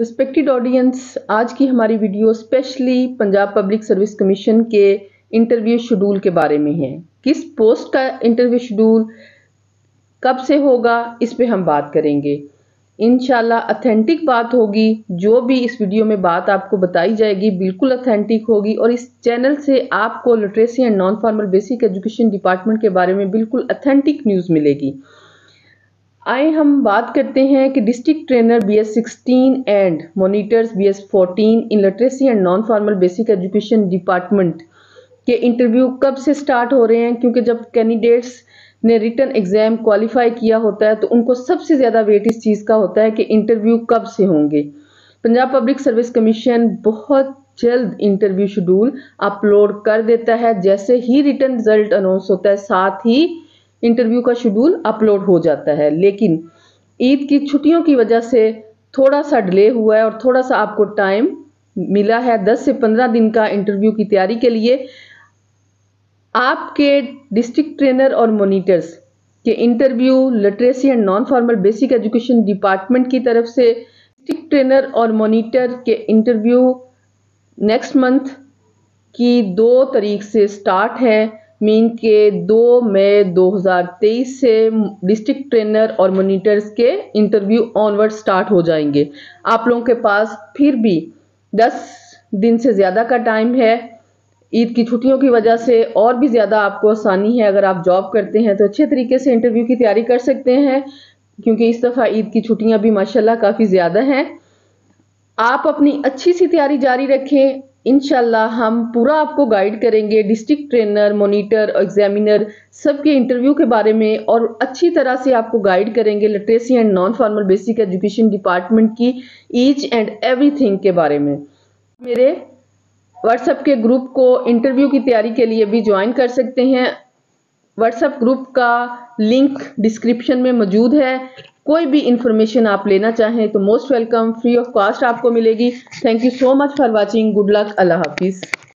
Respected audience, आज की हमारी video specially Punjab public service commission के इंटरव्यू शेड्यूल के बारे में है। किस पोस्ट का इंटरव्यू शेड्यूल कब से होगा, इस पे हम बात करेंगे। इंशाल्लाह ऑथेंटिक बात होगी। जो भी इस वीडियो में बात आपको बताई जाएगी बिल्कुल ऑथेंटिक होगी और इस चैनल से आपको literacy and non formal basic education department के बारे में बिल्कुल ऑथेंटिक न्यूज़ मिलेगी। आए हम बात करते हैं कि district trainer BS 16 and monitors BS 14 in literacy and non formal basic education department के इंटरव्यू कब से स्टार्ट हो रहे हैं, क्योंकि जब कैंडिडेट्स ने रिटन एग्ज़ाम क्वालिफाई किया होता है तो उनको सबसे ज़्यादा वेट इस चीज़ का होता है कि इंटरव्यू कब से होंगे। पंजाब पब्लिक सर्विस कमीशन बहुत जल्द इंटरव्यू शेड्यूल अपलोड कर देता है। जैसे ही रिटन रिजल्ट अनाउंस होता है साथ ही इंटरव्यू का शेड्यूल अपलोड हो जाता है, लेकिन ईद की छुट्टियों की वजह से थोड़ा सा डिले हुआ है और थोड़ा सा आपको टाइम मिला है 10 से 15 दिन का इंटरव्यू की तैयारी के लिए। आपके डिस्ट्रिक्ट ट्रेनर और मॉनिटर्स के interview literacy and non formal basic education department की तरफ से डिस्ट्रिक्ट ट्रेनर और मॉनिटर के इंटरव्यू नेक्स्ट मंथ की 2 तारीख से स्टार्ट है। मीन के 2 मई 2023 से डिस्ट्रिक्ट ट्रेनर और मॉनिटर्स के इंटरव्यू ऑनवर्ड स्टार्ट हो जाएंगे। आप लोगों के पास फिर भी 10 दिन से ज़्यादा का टाइम है। ईद की छुट्टियों की वजह से और भी ज़्यादा आपको आसानी है। अगर आप जॉब करते हैं तो अच्छे तरीके से इंटरव्यू की तैयारी कर सकते हैं, क्योंकि इस दफ़ा ईद की छुट्टियां भी माशाल्लाह काफ़ी ज़्यादा हैं। आप अपनी अच्छी सी तैयारी जारी रखें, इंशाल्लाह हम पूरा आपको गाइड करेंगे डिस्ट्रिक्ट ट्रेनर, मॉनिटर, एग्जामिनर सबके इंटरव्यू के बारे में और अच्छी तरह से आपको गाइड करेंगे literacy and non formal basic education department की ईच एंड एवरीथिंग के बारे में। मेरे व्हाट्सएप के ग्रुप को इंटरव्यू की तैयारी के लिए भी ज्वाइन कर सकते हैं। व्हाट्सएप ग्रुप का लिंक डिस्क्रिप्शन में मौजूद है। कोई भी इंफॉर्मेशन आप लेना चाहें तो most welcome, free of cost आपको मिलेगी। Thank you so much for watching. Good luck, अल्लाह हाफिज़।